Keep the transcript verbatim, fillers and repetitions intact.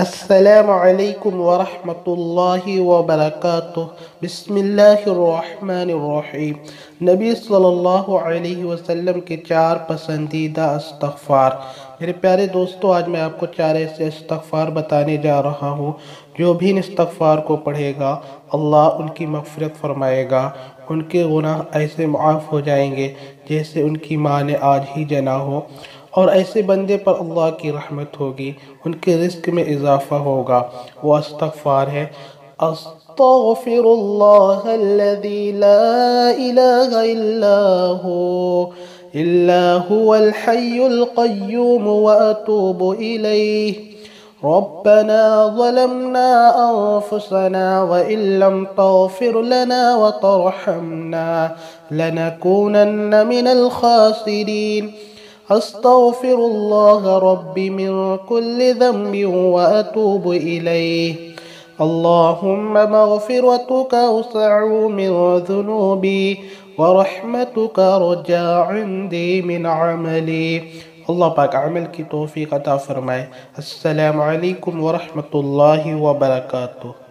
السلام عليكم ورحمة الله وبركاته. بسم الله الرحمن الرحيم. نبی صلی اللہ علیہ وسلم کے چار پسندیدہ استغفار. میرے پیارے دوستو، آج میں آپ کو چار ایسے استغفار بتانے جا رہا ہوں، جو بھی ان استغفار کو پڑھے گا اللہ ان کی مغفرت فرمائے گا، ان کے گناہ ایسے معاف ہو جائیں گے جیسے ان کی ماں نے آج ہی جنا ہو، اور ایسے بندے پر اللہ کی رحمت ہوگی، ان کے رزق میں اضافہ ہوگا. وہ استغفار ہے استغفر اللہ الذی لا الہ الا هو الا هو الحی القیوم واتوب الیہ ربنا ظلمنا انفسنا وان لم تغفر لنا وترحمنا لنکونن من الخاسرین. أستغفر الله ربي من كل ذنب وأتوب إليه. اللهم مغفرتك أوسع من ذنوبي ورحمتك رجاء عندي من عملي. اللہ پاک عمل کی توفیق عطا فرمائے. السلام علیکم ورحمۃ اللہ وبرکاتہ.